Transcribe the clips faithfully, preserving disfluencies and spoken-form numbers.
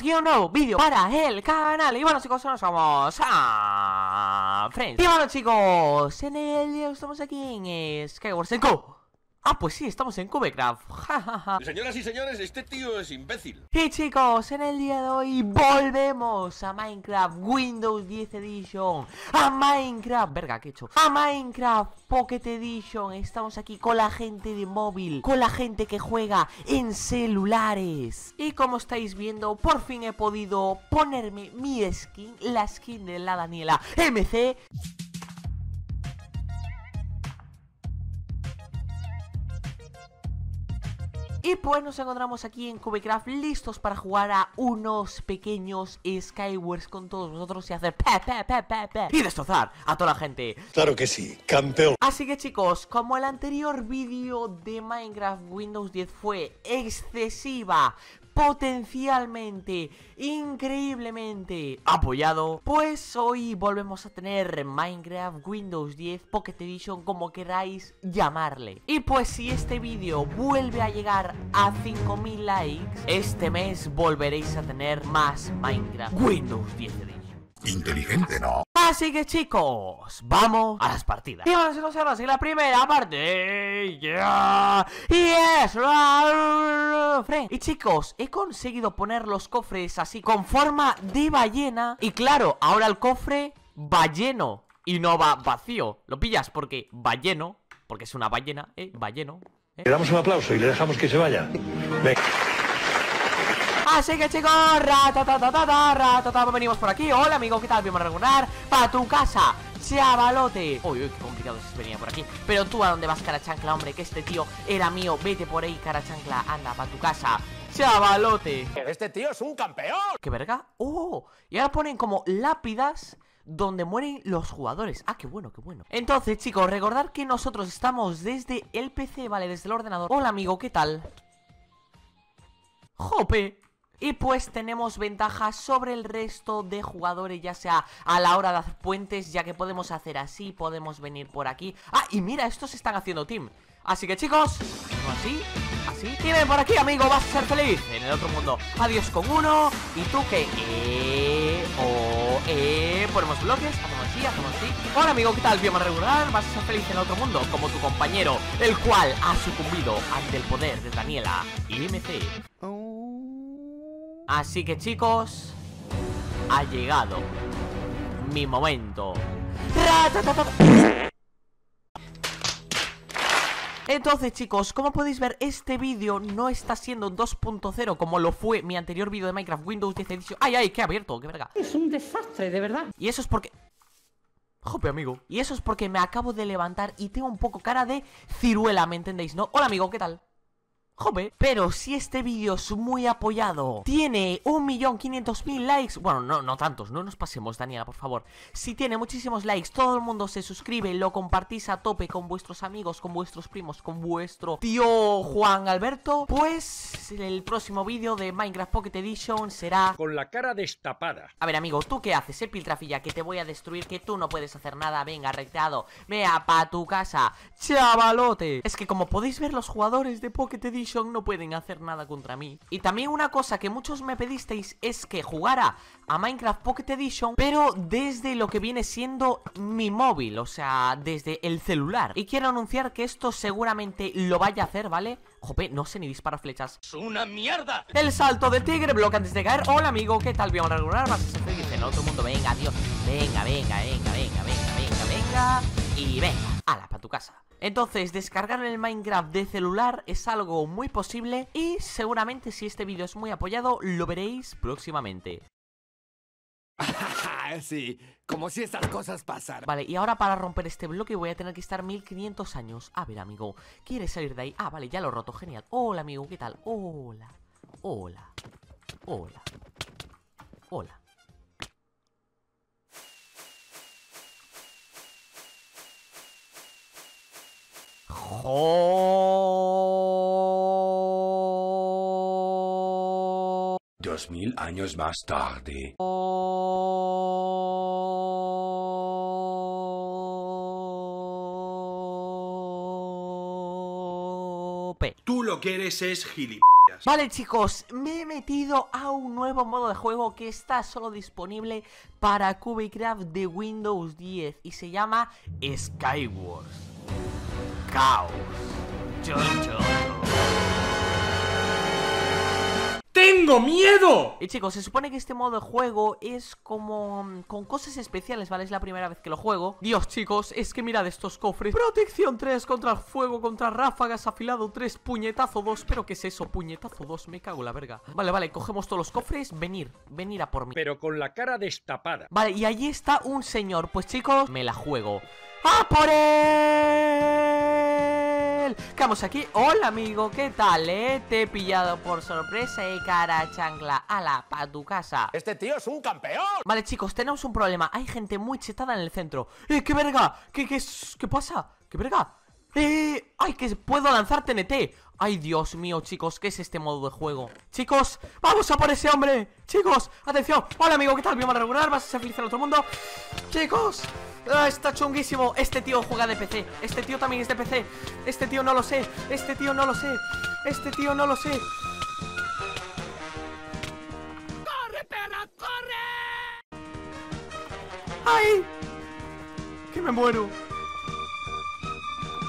Bienvenidos a un nuevo vídeo para el canal. Y bueno, chicos, nos vamos a Friends. Y bueno, chicos, en el día estamos aquí en SkyWars Caos. Ah, pues sí, estamos en CubeCraft. Señoras y señores, este tío es imbécil. Y chicos, en el día de hoy volvemos a Minecraft Windows diez Edition, a Minecraft, verga, ¿qué he hecho? A Minecraft Pocket Edition. Estamos aquí con la gente de móvil, con la gente que juega en celulares. Y como estáis viendo, por fin he podido ponerme mi skin, la skin de la Daniela M C. Y pues nos encontramos aquí en CubeCraft listos para jugar a unos pequeños Skywars con todos vosotros y hacer pa, pa, pa, pa, pa, y destrozar a toda la gente. Claro que sí, campeón. Así que chicos, como el anterior vídeo de Minecraft Windows diez fue excesiva, potencialmente, increíblemente apoyado, pues hoy volvemos a tener Minecraft Windows diez Pocket Edition, como queráis llamarle. Y pues si este vídeo vuelve a llegar a cinco mil likes, este mes volveréis a tener más Minecraft Windows diez Edition. Inteligente, ¿no? Así que chicos, vamos a las partidas. Y vamos a hacer así la primera parte. Yeah. Y es la... Y chicos, he conseguido poner los cofres así con forma de ballena. Y claro, ahora el cofre va lleno y no va vacío. ¿Lo pillas? Porque va lleno, porque es una ballena, ¿eh? Va lleno, ¿eh? Le damos un aplauso y le dejamos que se vaya. Venga. Así que chicos, ratatatatata, ratatata, venimos por aquí. Hola amigo, ¿qué tal? Bien, para regular, para tu casa, chavalote. Uy, uy, qué complicado es venir por aquí. Pero tú, ¿a dónde vas, cara chancla? Hombre, que este tío era mío, vete por ahí, cara chancla. Anda, para tu casa, chavalote. Este tío es un campeón. ¿Qué verga? Oh, y ahora ponen como lápidas donde mueren los jugadores. Ah, qué bueno, qué bueno. Entonces chicos, recordad que nosotros estamos desde el P C, vale, desde el ordenador. Hola amigo, ¿qué tal? Jope. Y pues tenemos ventaja sobre el resto de jugadores, ya sea a la hora de hacer puentes, ya que podemos hacer así, podemos venir por aquí. Ah, y mira, estos están haciendo team. Así que chicos, así, así. Y ven por aquí, amigo, vas a ser feliz en el otro mundo. Adiós con uno. Y tú que... Eh, oh, eh. Ponemos bloques, hacemos así, hacemos así. Hola amigo, ¿qué tal? Bioma regular, vas a ser feliz en el otro mundo, como tu compañero, el cual ha sucumbido ante el poder de Daniela M C. Así que chicos, ha llegado mi momento. Entonces chicos, como podéis ver, este vídeo no está siendo dos punto cero como lo fue mi anterior vídeo de Minecraft Windows diez Edition. ¡Ay, ay! ¡Qué abierto! ¡Qué verga! Es un desastre, de verdad. Y eso es porque... Jope, amigo. Y eso es porque me acabo de levantar y tengo un poco cara de ciruela, ¿me entendéis? ¿No? Hola amigo, ¿qué tal? Jope. Pero si este vídeo es muy apoyado, tiene un millón quinientos mil likes. Bueno, no, no tantos, no nos pasemos, Daniela, por favor. Si tiene muchísimos likes, todo el mundo se suscribe, lo compartís a tope con vuestros amigos, con vuestros primos, con vuestro tío Juan Alberto, pues el próximo vídeo de Minecraft Pocket Edition será... con la cara destapada. A ver, amigo, ¿tú qué haces, eh, piltrafilla? Que te voy a destruir, que tú no puedes hacer nada. Venga, rectado, vea pa' tu casa, chavalote. Es que como podéis ver, los jugadores de Pocket Edition no pueden hacer nada contra mí. Y también una cosa que muchos me pedisteis es que jugara a Minecraft Pocket Edition, pero desde lo que viene siendo mi móvil, o sea, desde el celular. Y quiero anunciar que esto seguramente lo vaya a hacer, ¿vale? Jope, no sé ni disparar flechas. ¡Es una mierda! El salto del tigre, bloque antes de caer. Hola amigo, ¿qué tal? Bien, regular, vas a ser feliz en el otro mundo. Venga, Dios, venga, venga, venga, venga, venga, venga, venga. Y venga, ala, para tu casa. Entonces, descargar el Minecraft de celular es algo muy posible y seguramente si este vídeo es muy apoyado, lo veréis próximamente. Sí, como si estas cosas pasaran. Vale, y ahora para romper este bloque voy a tener que estar mil quinientos años. A ver, amigo, ¿quieres salir de ahí? Ah, vale, ya lo he roto, genial. Hola, amigo, ¿qué tal? Hola, hola, hola, hola. Oh. Dos mil años más tarde. Oh. Tú lo que eres es gilipollas. Vale, chicos, me he metido a un nuevo modo de juego que está solo disponible para CubeCraft de Windows diez y se llama SkyWars Caos. Chon, chon, chon. ¡Tengo miedo! Y chicos, se supone que este modo de juego es como... con cosas especiales, ¿vale? Es la primera vez que lo juego. Dios, chicos, es que mirad estos cofres. Protección tres contra el fuego, contra ráfagas, afilado tres, puñetazo dos. ¿Pero qué es eso? Puñetazo dos, me cago en la verga. Vale, vale, cogemos todos los cofres. Venir, venir a por mí. Pero con la cara destapada. Vale, y allí está un señor. Pues chicos, me la juego. ¡A por él! Vamos aquí, hola amigo, ¿qué tal, eh? Te he pillado por sorpresa y cara chancla, ala, pa' tu casa. Este tío es un campeón. Vale chicos, tenemos un problema, hay gente muy chetada en el centro. Eh, qué verga, qué, qué, qué pasa, qué verga. Eh, ay, que puedo lanzar T N T. Ay, Dios mío, chicos, ¿qué es este modo de juego? Chicos, vamos a por ese hombre. Chicos, atención, hola amigo, ¿qué tal? Bien, van a regular, vas a ser feliz en otro mundo. Chicos, ah, está chunguísimo. Este tío juega de P C, este tío también es de P C. Este tío no lo sé, este tío no lo sé. Este tío no lo sé. ¡Corre, perra, corre! ¡Ay! ¡Que me muero!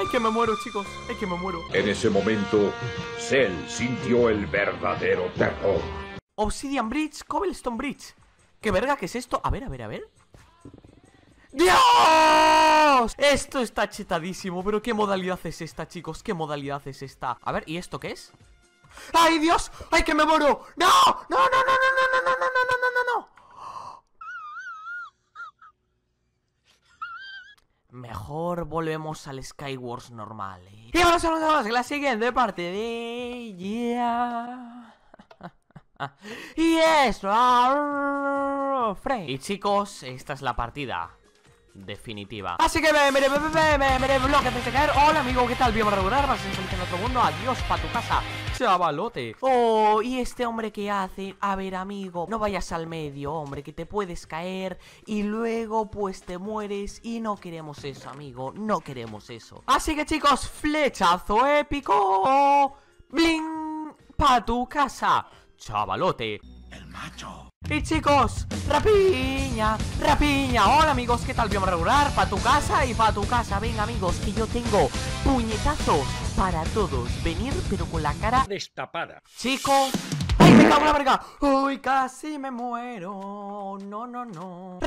¡Ay, que me muero, chicos! ¡Ay, que me muero! En ese momento, Cell sintió el verdadero terror. Obsidian Bridge, Cobblestone Bridge. ¿Qué verga que es esto? A ver, a ver, a ver. ¡Dios! Esto está chetadísimo. Pero ¿qué modalidad es esta, chicos? ¿Qué modalidad es esta? A ver, ¿y esto qué es? ¡Ay, Dios! ¡Ay, que me muero! ¡No! ¡No, no, no, no, no, no, no, no, no, no, no! Mejor volvemos al Skywars normal, ¿eh? Y vamos a ver en la siguiente parte de... Yeah. Y eso... Y chicos, esta es la partida definitiva. Así que me, me, me, me, me, me, me, bloque antes de caer. Hola amigo, ¿qué tal? Bien, a regular, vas a salir en otro mundo. Adiós, pa' tu casa, chavalote. Oh, y este hombre que hace. A ver, amigo, no vayas al medio, hombre, que te puedes caer y luego pues te mueres. Y no queremos eso, amigo, no queremos eso. Así que chicos, flechazo épico, bling, pa' tu casa, chavalote. El macho. Y chicos, rapiña, rapiña. Hola amigos, ¿qué tal? Bien, regular, pa' tu casa y pa' tu casa. Venga amigos, que yo tengo puñetazos para todos. Venir, pero con la cara destapada. Chicos, ¡ay, me cago en la verga! ¡Uy, casi me muero! No, no, no.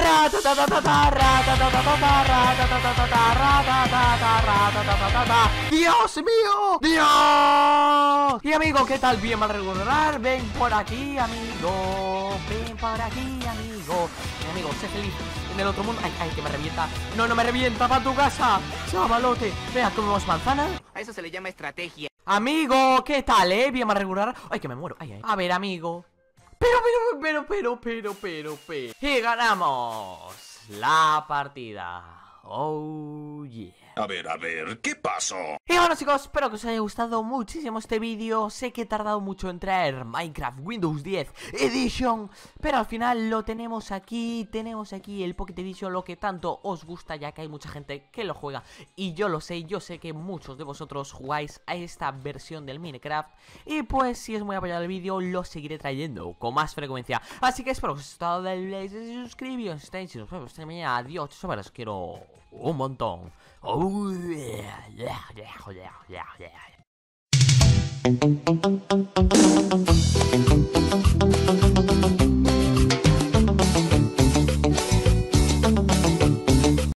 ¡Dios mío! ¡Dios! Y amigo, ¿qué tal? Bien, mal regular. Ven por aquí, amigo. Ven por aquí, amigo. Mi amigo, sé feliz en el otro mundo. ¡Ay, ay, que me revienta! ¡No, no me revienta! ¡Va a tu casa! ¡Chavalote! Vea, comemos manzana. A eso se le llama estrategia. Amigo, ¿qué tal, eh? Bien, más regular. Ay, que me muero, ay, ay. A ver, amigo. Pero, pero, pero, pero, pero, pero, pero. Y ganamos la partida. Oh, yeah. A ver, a ver, ¿qué pasó? Y bueno chicos, espero que os haya gustado muchísimo este vídeo. Sé que he tardado mucho en traer Minecraft Windows diez Edition, pero al final lo tenemos aquí. Tenemos aquí el Pocket Edition, lo que tanto os gusta, ya que hay mucha gente que lo juega. Y yo lo sé, yo sé que muchos de vosotros jugáis a esta versión del Minecraft. Y pues si es muy apoyado el vídeo, lo seguiré trayendo con más frecuencia. Así que espero que os haya gustado, dale like, suscribíos, estáis, nos vemos esta mañana. Adiós, chicos, os quiero un montón. Oh yeah, yeah, yeah, yeah, yeah, yeah.